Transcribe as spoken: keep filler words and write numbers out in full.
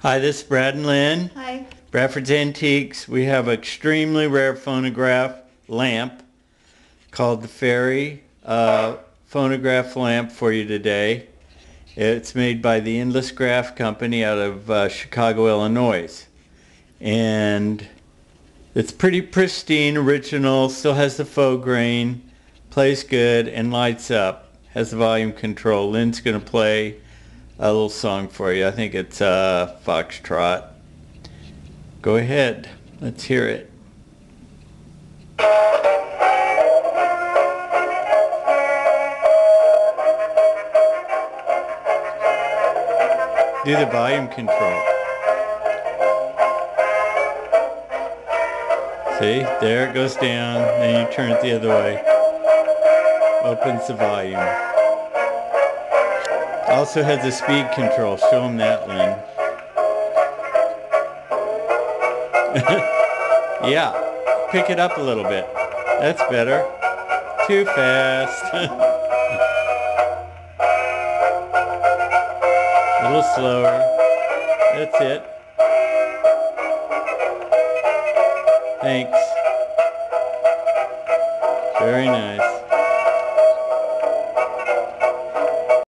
Hi, this is Brad and Lynn. Hi. Bradford's Antiques. We have an extremely rare phonograph lamp called the Fairy uh, phonograph lamp for you today. It's made by the Endlessgraph Company out of uh, Chicago, Illinois. And it's pretty pristine, original, still has the faux grain, plays good and lights up, has the volume control. Lynn's going to play a little song for you. I think it's uh, Foxtrot. Go ahead. Let's hear it. Do the volume control. See? There it goes down. Then you turn it the other way. Opens the volume. Also has the speed control. Show him that, Lynn. Yeah, pick it up a little bit. That's better. Too fast. A little slower. That's it. Thanks. Very nice.